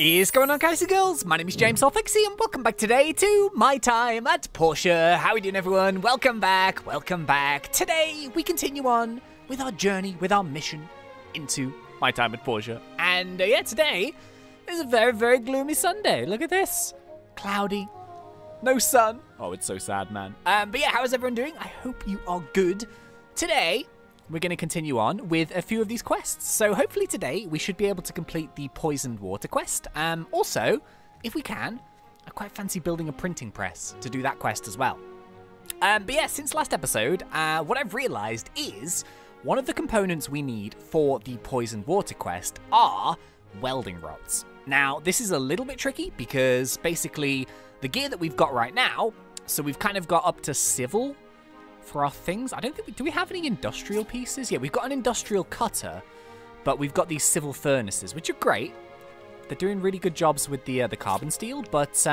What is going on, guys and girls? My name is James Thnxcya and welcome back today to My Time at Portia. How are you doing, everyone? Welcome back, welcome back. Today, we continue on with our journey, with our mission into My Time at Portia. And yeah, today is a very, very gloomy Sunday. Look at this. Cloudy, no sun. Oh, it's so sad, man. But yeah, how is everyone doing? I hope you are good. Today, we're going to continue on with a few of these quests. So hopefully today we should be able to complete the Poisoned Water quest. Also, if we can, I quite fancy building a printing press to do that quest as well. But yeah, since last episode, what I've realised is one of the components we need for the Poisoned Water quest are welding rods. Now, this is a little bit tricky because basically the gear that we've got right now, so we've kind of got up to civil for our things. I don't think do we have any industrial pieces? Yeah, we've got an industrial cutter, but we've got these civil furnaces, which are great. They're doing really good jobs with the carbon steel, but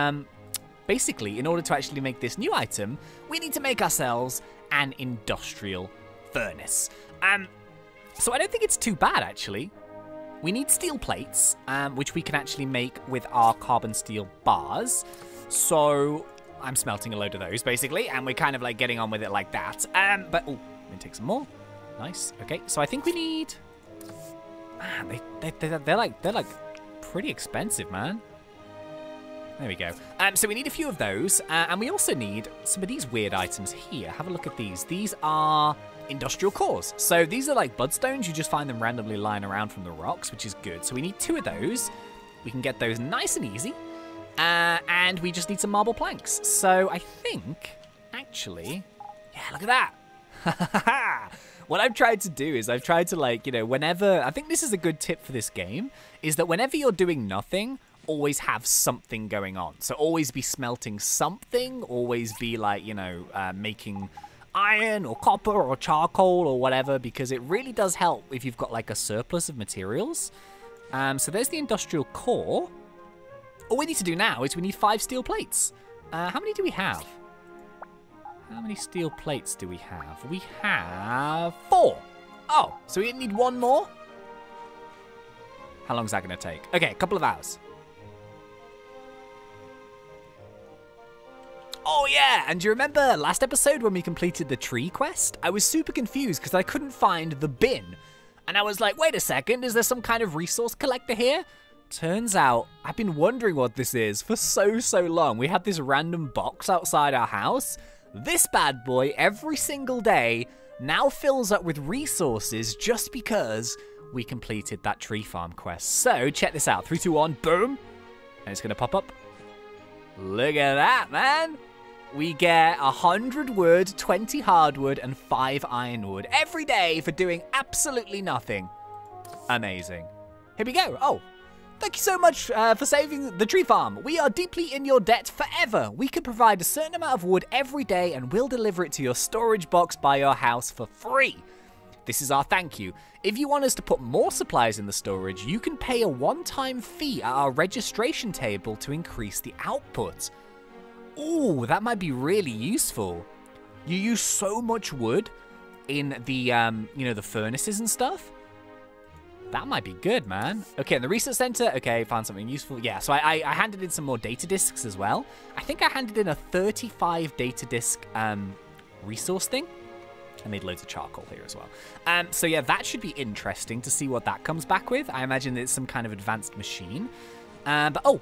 basically, in order to actually make this new item, we need to make ourselves an industrial furnace. So I don't think it's too bad, actually. We need steel plates, which we can actually make with our carbon steel bars. So I'm smelting a load of those, basically, and we're kind of, like, getting on with it like that. But, oh, let me take some more. Nice. Okay, so I think we need... Man, they're pretty expensive, man. There we go. So we need a few of those, and we also need some of these weird items here. Have a look at these. These are industrial cores. So these are, like, bloodstones. You just find them randomly lying around from the rocks, which is good. So we need two of those. We can get those nice and easy. And we just need some marble planks. So I think, actually, yeah, look at that. What I've tried to do is I've tried to, like, you know, whenever, I think this is a good tip for this game, is that whenever you're doing nothing, always have something going on. So always be smelting something, always be, like, you know, making iron or copper or charcoal or whatever, because it really does help if you've got, like, a surplus of materials. So there's the industrial core. All we need to do now is we need 5 steel plates. How many do we have? How many steel plates do we have? We have 4. Oh, so we need 1 more? How long is that going to take? Okay, a couple of hours. Oh, yeah, and do you remember last episode when we completed the tree quest? I was super confused because I couldn't find the bin. And I was like, wait a second, is there some kind of resource collector here? Turns out, I've been wondering what this is for so long. We had this random box outside our house. This bad boy, every single day, now fills up with resources just because we completed that tree farm quest. So, check this out. 3, 2, 1, boom. And it's going to pop up. Look at that, man. We get 100 wood, 20 hardwood, and 5 ironwood every day for doing absolutely nothing. Amazing. Here we go. Oh. Thank you so much for saving the tree farm. We are deeply in your debt forever. We can provide a certain amount of wood every day and we'll deliver it to your storage box by your house for free. This is our thank you. If you want us to put more supplies in the storage, you can pay a one-time fee at our registration table to increase the output. Ooh, that might be really useful. You use so much wood in the, you know, the furnaces and stuff. That might be good, man. Okay, in the research center. Okay, found something useful. Yeah, so I handed in some more data discs as well. I think I handed in a 35 data disc resource thing. I made loads of charcoal here as well. So yeah, that should be interesting to see what that comes back with. I imagine it's some kind of advanced machine. But oh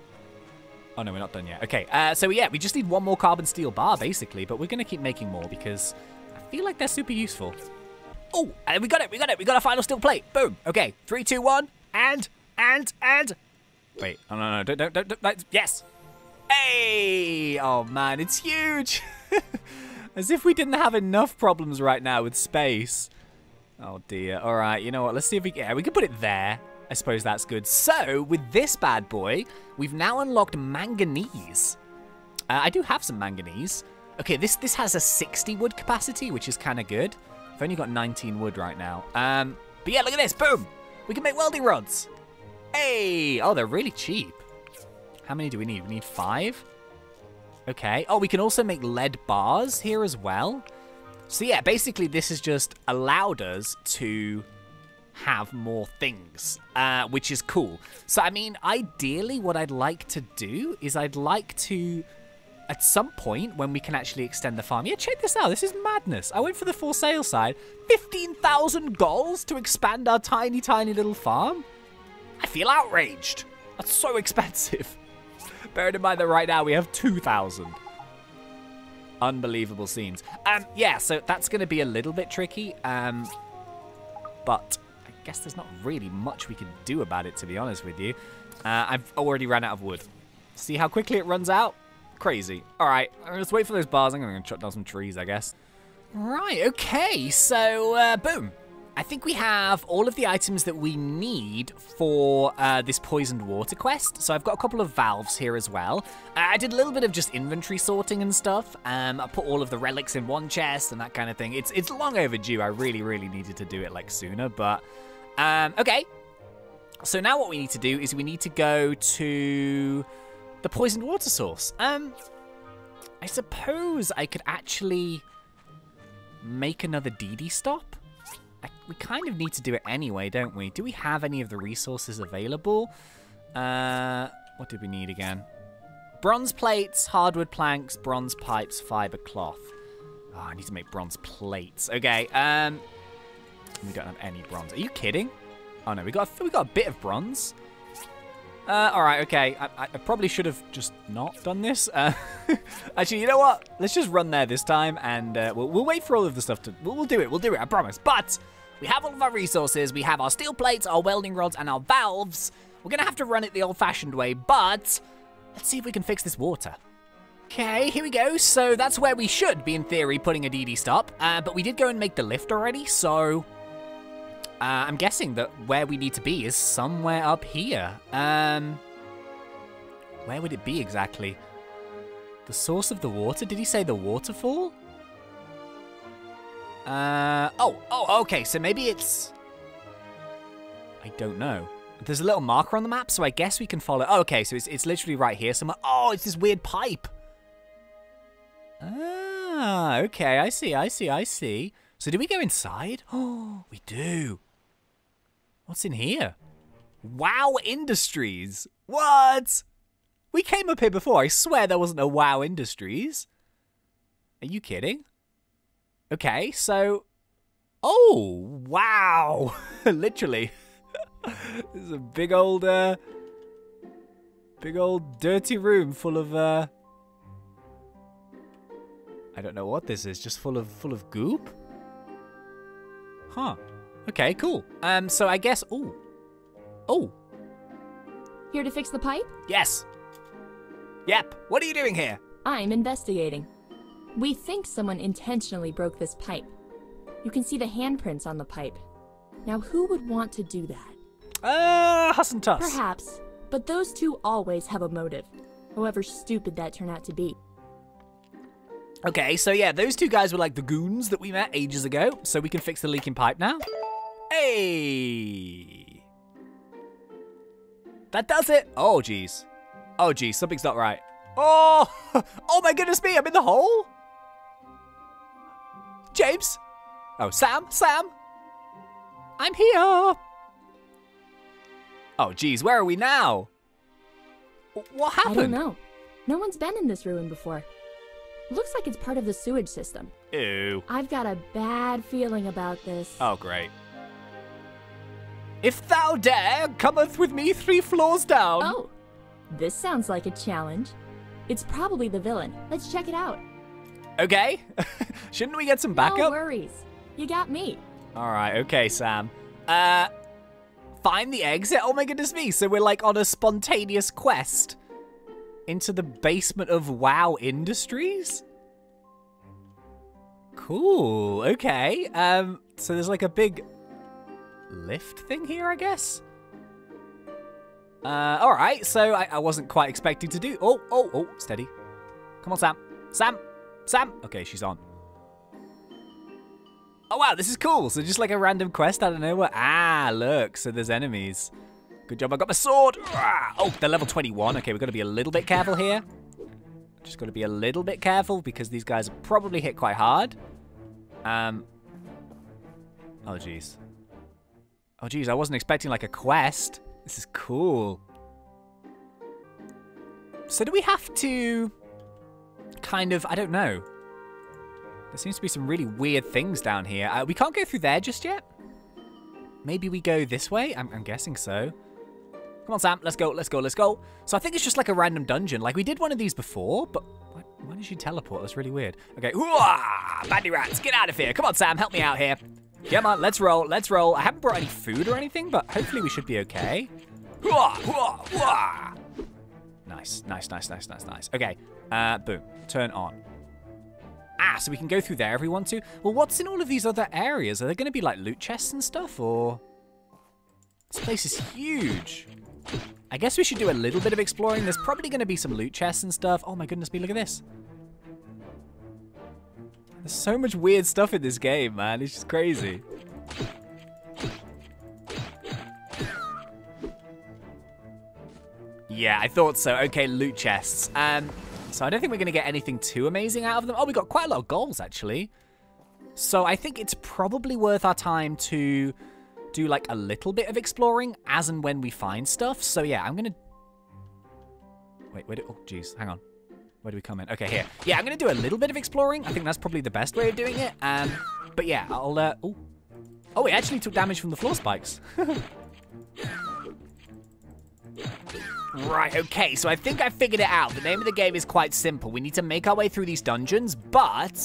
no, we're not done yet. Okay, so yeah, we just need 1 more carbon steel bar basically, but we're gonna keep making more because I feel like they're super useful. Oh, and we got it. We got our final steel plate. Boom. Okay, 3, 2, 1, and. Wait, oh, no, don't. Yes. Hey, oh man, it's huge. As if we didn't have enough problems right now with space. Oh dear, all right, you know what, let's see if we can put it there. I suppose that's good. So, with this bad boy, we've now unlocked manganese. I do have some manganese. Okay, this has a 60 wood capacity, which is kind of good. I've only got 19 wood right now. But yeah, look at this. Boom. We can make welding rods. Hey. Oh, they're really cheap. How many do we need? We need 5. Okay. Oh, we can also make lead bars here as well. So yeah, basically this has just allowed us to have more things, which is cool. So, I mean, ideally what I'd like to do is I'd like to, at some point when we can actually extend the farm. Yeah, check this out. This is madness. I went for the for sale side. 15,000 goals to expand our tiny, tiny little farm? I feel outraged. That's so expensive. Bearing in mind that right now we have 2,000. Unbelievable scenes. Yeah, so that's going to be a little bit tricky. But I guess there's not really much we can do about it, to be honest with you. I've already ran out of wood. See how quickly it runs out? Crazy. All right, let's wait for those bars. I'm going to chop down some trees, I guess. Right, okay, so boom. I think we have all of the items that we need for this Poisoned Water quest. So I've got a couple of valves here as well. I did a little bit of just inventory sorting and stuff. I put all of the relics in one chest and that kind of thing. It's long overdue. I really, really needed to do it like sooner, but okay. So now what we need to do is we need to go to the Poisoned Water source. I suppose I could actually make another DD stop. We kind of need to do it anyway, don't we? Do we have any of the resources available? What did we need again? Bronze plates, hardwood planks, bronze pipes, fiber cloth. Oh, I need to make bronze plates. Okay, we don't have any bronze. Are you kidding? Oh no, we got a bit of bronze. All right, okay. I probably should have just not done this. Actually, you know what? Let's just run there this time, and we'll wait for all of the stuff to... We'll do it, I promise. But we have all of our resources. We have our steel plates, our welding rods, and our valves. We're going to have to run it the old-fashioned way, but let's see if we can fix this water. Okay, here we go. So that's where we should be, in theory, putting a DD stop. But we did go and make the lift already, so... I'm guessing that where we need to be is somewhere up here. Where would it be exactly? The source of the water? Did he say the waterfall? Oh, okay. So maybe it's... I don't know. There's a little marker on the map, so I guess we can follow... Oh, okay, so it's literally right here somewhere. Oh, it's this weird pipe. Ah, okay. I see. So do we go inside? Oh, we do. What's in here? WoW Industries. What? We came up here before. I swear there wasn't a WoW Industries. Are you kidding? Okay, so... Oh, wow. Literally. This is a big old dirty room full of... I don't know what this is. Just full of goop? Huh. Okay, cool. So I guess... Ooh. Oh. Here to fix the pipe? Yes. Yep. What are you doing here? I'm investigating. We think someone intentionally broke this pipe. You can see the handprints on the pipe. Now, who would want to do that? Huss and Tuss. Perhaps, but those two always have a motive, however stupid that turned out to be. Okay, so yeah, those two guys were like the goons that we met ages ago, so we can fix the leaking pipe now. Hey! That does it! Oh, jeez. Oh, jeez, something's not right. Oh! Oh my goodness me, I'm in the hole? James! Oh, Sam! I'm here! Oh, jeez, where are we now? What happened? I don't know. No one's been in this ruin before. Looks like it's part of the sewage system. Ew. I've got a bad feeling about this. Oh, great. If thou dare, cometh with me 3 floors down. Oh, this sounds like a challenge. It's probably the villain. Let's check it out. Okay. Shouldn't we get some backup? No worries. You got me. All right. Okay, Sam. Find the exit. Oh, my goodness me. So we're like on a spontaneous quest. Into the basement of WoW Industries? Cool, okay. So there's like a big lift thing here, I guess? All right, so I wasn't quite expecting to do... Oh, steady. Come on, Sam. Sam! Okay, she's on. Oh, wow, this is cool. So just like a random quest, I don't know what... Ah, look, so there's enemies. Good job, I got my sword. Oh, they're level 21. Okay, we've got to be a little bit careful here. Just got to be a little bit careful because these guys are probably hit quite hard. Oh, jeez. Oh, geez, I wasn't expecting like a quest. This is cool. So do we have to kind of, I don't know. There seems to be some really weird things down here. We can't go through there just yet. Maybe we go this way? I'm guessing so. Come on, Sam. Let's go. Let's go. Let's go. So I think it's just like a random dungeon. Like, we did one of these before, but why did she teleport? That's really weird. Okay. Ooh-ah! Bandy rats, get out of here. Come on, Sam. Help me out here. Come on. Let's roll. Let's roll. I haven't brought any food or anything, but hopefully we should be okay. Ooh-ah! Ooh-ah! Ooh-ah! Nice. Nice, nice, nice, nice, nice. Okay. Boom. Turn on. Ah, so we can go through there if we want to. Well, what's in all of these other areas? Are there going to be, like, loot chests and stuff, or...? This place is huge. I guess we should do a little bit of exploring. There's probably going to be some loot chests and stuff. Oh, my goodness me, look at this. There's so much weird stuff in this game, man. It's just crazy. Yeah, I thought so. Okay, loot chests. So I don't think we're going to get anything too amazing out of them. Oh, we got quite a lot of goals, actually. So I think it's probably worth our time to do, like, a little bit of exploring as and when we find stuff. So, yeah, I'm going to... Wait, where do... Oh, jeez, hang on. Where do we come in? Okay, here. Yeah, I'm going to do a little bit of exploring. I think that's probably the best way of doing it. But, yeah, I'll... Ooh. Oh, it actually took damage from the floor spikes. Right, okay, so I think I figured it out. The name of the game is quite simple. We need to make our way through these dungeons, but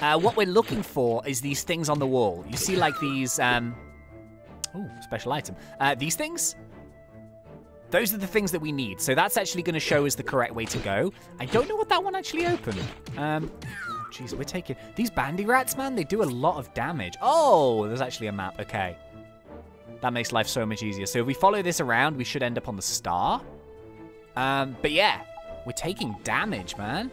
what we're looking for is these things on the wall. You see, like, these... Ooh, special item. These things? Those are the things that we need. So that's actually going to show us the correct way to go. I don't know what that one actually opened. Jeez, we're taking... These bandy rats, man, they do a lot of damage. Oh, there's actually a map. Okay. That makes life so much easier. So if we follow this around, we should end up on the star. But yeah, we're taking damage, man.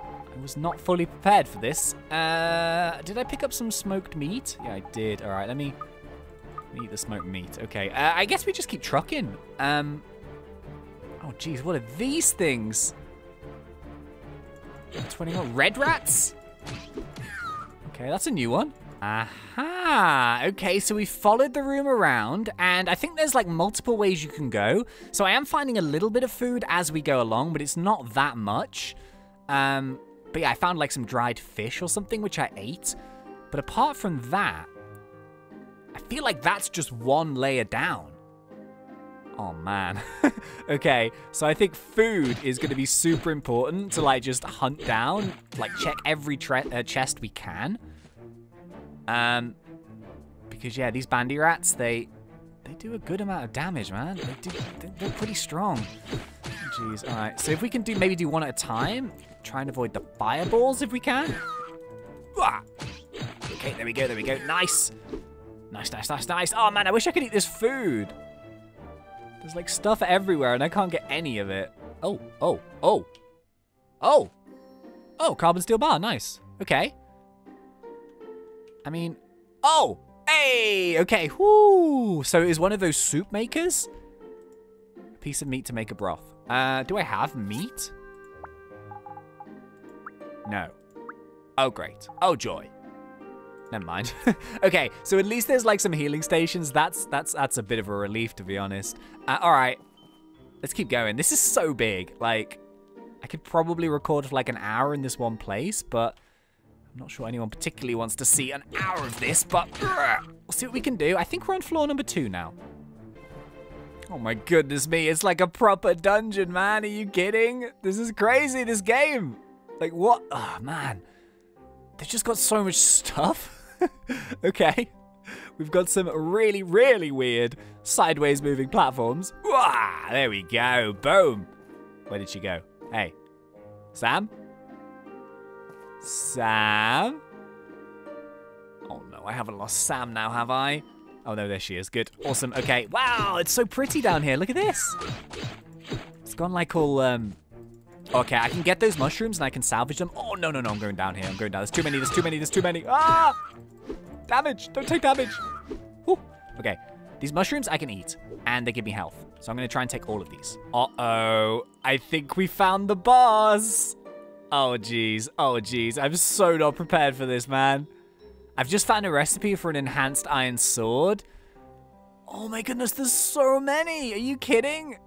I was not fully prepared for this. Did I pick up some smoked meat? Yeah, I did. All right, let me... Eat the smoked meat. Okay. I guess we just keep trucking. Oh, geez. What are these things? 21 red rats? Okay, that's a new one. Aha. Okay, so we followed the room around, and I think there's, like, multiple ways you can go. So I am finding a little bit of food as we go along, but it's not that much. But yeah, I found, like, some dried fish or something, which I ate. But apart from that, I feel like that's just one layer down. Oh, man. Okay, so I think food is going to be super important to, like, just hunt down. Like, check every chest we can. Because, yeah, these bandy rats, they do a good amount of damage, man. They're pretty strong. Jeez, all right. So if we can do maybe do one at a time. Try and avoid the fireballs if we can. Okay, there we go, there we go. Nice. Nice, nice, nice, nice. Oh, man, I wish I could eat this food. There's, like, stuff everywhere, and I can't get any of it. Oh, oh, oh. Oh. Oh, carbon steel bar. Nice. Okay. I mean... Oh! Hey! Okay. Whoo! So it is one of those soup makers? A piece of meat to make a broth. Do I have meat? No. Oh, great. Oh, joy. Never mind. Okay, so at least there's, like, some healing stations. That's a bit of a relief, to be honest. All right, let's keep going. This is so big. Like, I could probably record for, like, an hour in this one place, but I'm not sure anyone particularly wants to see an hour of this, but we'll see what we can do. I think we're on floor number 2 now. Oh, my goodness me. It's like a proper dungeon, man. Are you kidding? This is crazy, this game. Like, what? Oh, man. They've just got so much stuff. Okay, we've got some really, really weird sideways moving platforms. Wah, there we go, boom. Where did she go? Hey, Sam? Sam? Oh no, I haven't lost Sam now, have I? Oh no, there she is, good, awesome, okay. Wow, it's so pretty down here, look at this. It's gone like all, Okay, I can get those mushrooms and I can salvage them. Oh, no, no, no, I'm going down here. I'm going down. There's too many, there's too many, there's too many. Ah! Damage, don't take damage. Whew. Okay, these mushrooms I can eat and they give me health. So I'm going to try and take all of these. Uh-oh, I think we found the boss. Oh, geez, oh, geez. I'm so not prepared for this, man. I've just found a recipe for an enhanced iron sword. Oh my goodness, there's so many! Are you kidding?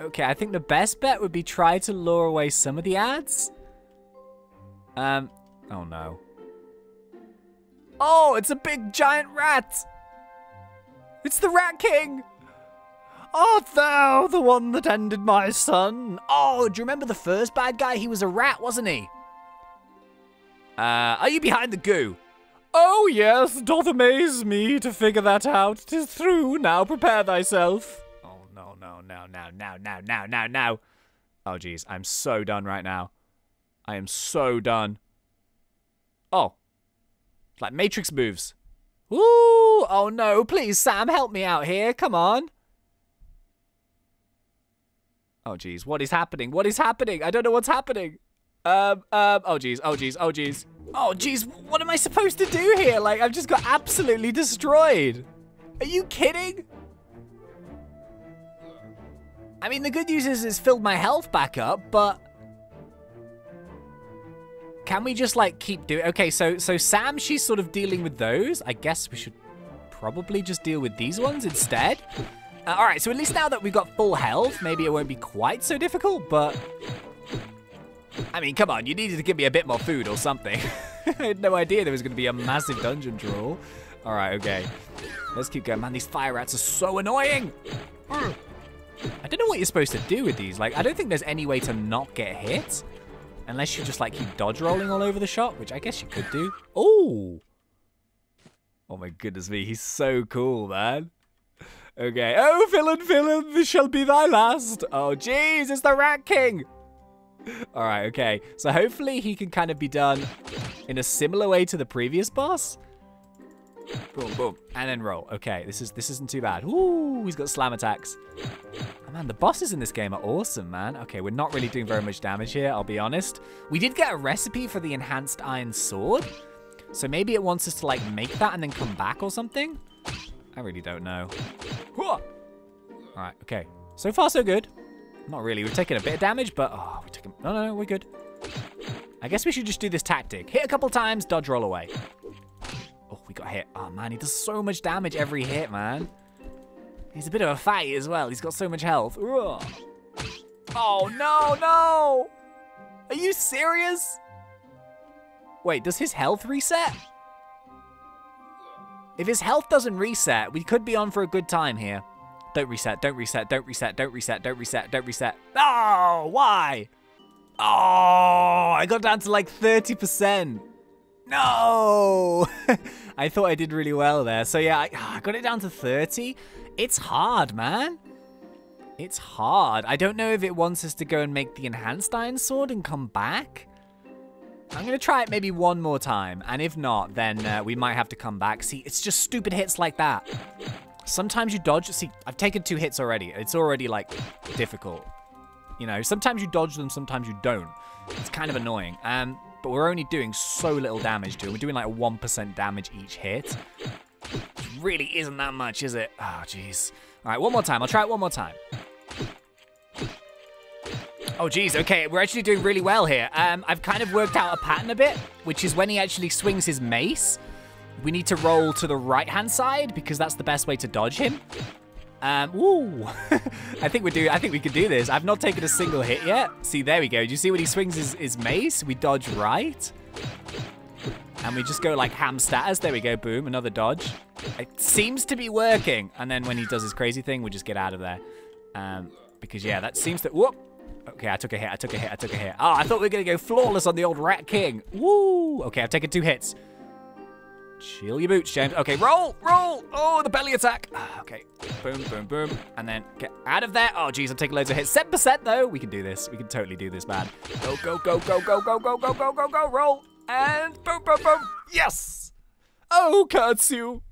Okay, I think the best bet would be try to lure away some of the ads. Oh no. Oh, it's a big giant rat! It's the Rat King! Art thou the one that ended my son? Oh, do you remember the first bad guy? He was a rat, wasn't he? Are you behind the goo? Oh yes, doth amaze me to figure that out. 'Tis through, now prepare thyself. Oh no, no, no, no, no, no, no, no, no. Oh jeez, I'm so done right now. I am so done. Oh. It's like Matrix moves. Ooh, oh no, please Sam, help me out here, come on. Oh jeez, what is happening? What is happening? I don't know what's happening. Oh jeez, oh jeez, oh jeez. Oh jeez, what am I supposed to do here? Like, I've just got absolutely destroyed. Are you kidding? I mean, the good news is it's filled my health back up, but can we just like keep doing? Okay, so Sam, she's sort of dealing with those. I guess we should probably just deal with these ones instead. All right, so at least now that we've got full health, maybe it won't be quite so difficult, but I mean, come on, you needed to give me a bit more food or something. I had no idea there was going to be a massive dungeon draw. All right, okay. Let's keep going. Man, these fire rats are so annoying. I don't know what you're supposed to do with these. Like, I don't think there's any way to not get hit. Unless you just, like, keep dodge rolling all over the shop, which I guess you could do. Oh! Oh, my goodness me. He's so cool, man. Okay. Oh, villain, villain, this shall be thy last. Oh, jeez, it's the Rat King. All right, okay. So hopefully he can kind of be done in a similar way to the previous boss. Boom, boom, and then roll. Okay, this isn't too bad. Ooh, he's got slam attacks. Oh, man, the bosses in this game are awesome, man. Okay, we're not really doing very much damage here, I'll be honest. We did get a recipe for the enhanced iron sword. So maybe it wants us to, like, make that and then come back or something. I really don't know. All right, okay. So far, so good. Not really. We've taken a bit of damage, but oh, we took a... No, no, no, we're good. I guess we should just do this tactic. Hit a couple times, dodge roll away. Oh, we got hit. Oh, man, he does so much damage every hit, man. He's a bit of a fight as well. He's got so much health. Oh, no, no. Are you serious? Wait, does his health reset? If his health doesn't reset, we could be on for a good time here. Don't reset, don't reset, don't reset, don't reset, don't reset, don't reset. Oh, why? Oh, I got down to like 30%. No! I thought I did really well there. So yeah, I got it down to 30. It's hard, man. It's hard. I don't know if it wants us to go and make the enhanced iron sword and come back. I'm going to try it maybe one more time. And if not, then we might have to come back. See, it's just stupid hits like that. Sometimes you dodge. See, I've taken 2 hits already. It's already, like, difficult. You know, sometimes you dodge them, sometimes you don't. It's kind of annoying. But we're only doing so little damage to it. We're doing, like, 1% damage each hit. Which really isn't that much, is it? Oh, jeez. All right, one more time. I'll try it one more time. Oh, jeez. Okay, we're actually doing really well here. I've kind of worked out a pattern a bit, which is when he actually swings his mace... We need to roll to the right-hand side because that's the best way to dodge him. Ooh. I think we could do this. I've not taken a single hit yet. See, there we go. Do you see when he swings his mace? We dodge right. And we just go like ham status. There we go. Boom. Another dodge. It seems to be working. And then when he does his crazy thing, we just get out of there. Because, yeah, that seems to... Whoop. Okay, I took a hit. I took a hit. I took a hit. Oh, I thought we were going to go flawless on the old Rat King. Woo. Okay, I've taken 2 hits. Chill your boots, James. Okay, roll, roll. Oh, the belly attack. Okay, boom, boom, boom. And then get out of there. Oh, geez, I'm taking loads of hits. 7% though. We can do this. We can totally do this, man. Go, go, go, go, go, go, go, go, go, go, go. Roll. And boom, boom, boom. Yes. Oh, Katsu.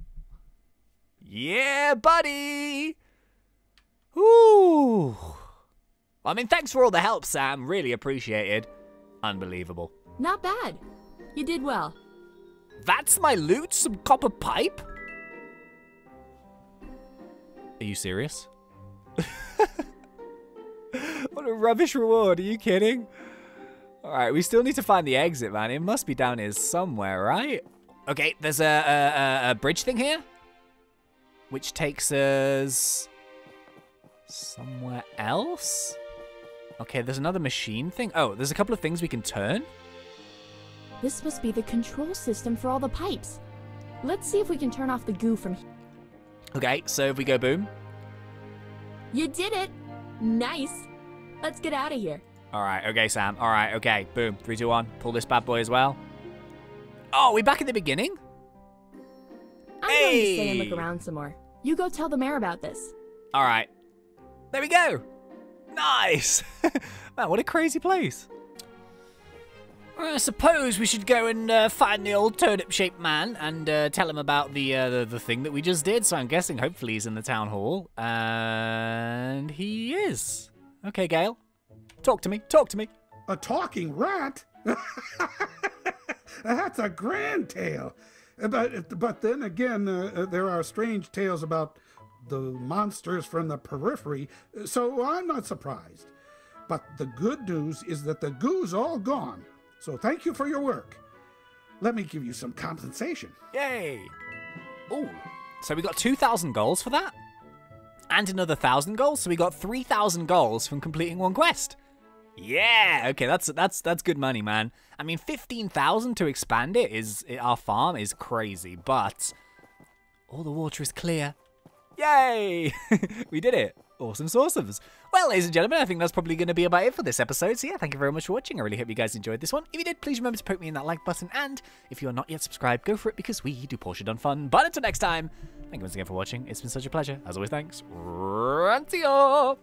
Yeah, buddy. Ooh. I mean, thanks for all the help, Sam. Really appreciated. Unbelievable. Not bad. You did well. That's my loot? Some copper pipe? Are you serious? What a rubbish reward. Are you kidding? All right, we still need to find the exit, man. It must be down here somewhere, right? Okay, there's a bridge thing here. which takes us somewhere else. Okay, there's another machine thing. Oh, there's a couple of things we can turn. This must be the control system for all the pipes. Let's see if we can turn off the goo from here. Okay, so if we go boom. You did it. Nice. Let's get out of here. All right, okay, Sam. All right, okay, boom. 3, 2, 1. Pull this bad boy as well. Oh, we back at the beginning? I'm going to stay and look around some more. You go tell the mayor about this. All right. There we go. Nice. Man, what a crazy place. I suppose we should go and find the old turnip-shaped man and tell him about the thing that we just did. So I'm guessing hopefully he's in the town hall. And he is. Okay, Gale. Talk to me. Talk to me. A talking rat? That's a grand tale. But then again, there are strange tales about the monsters from the periphery, so I'm not surprised. But the good news is that the goo's all gone. So thank you for your work. Let me give you some compensation. Yay! Oh, so we got 2,000 goals for that, and another 1,000 goals. So we got 3,000 goals from completing one quest. Yeah. Okay, that's good money, man. I mean, 15,000 to expand it is our farm is crazy, but all the water is clear. Yay! We did it. Awesome saucers. Well, ladies and gentlemen, I think that's probably going to be about it for this episode. So yeah, thank you very much for watching. I really hope you guys enjoyed this one. If you did, please remember to poke me in that like button. And if you are not yet subscribed, go for it because we do Portia Done Fun. But until next time, thank you once again for watching. It's been such a pleasure. As always, thanks. Rantio!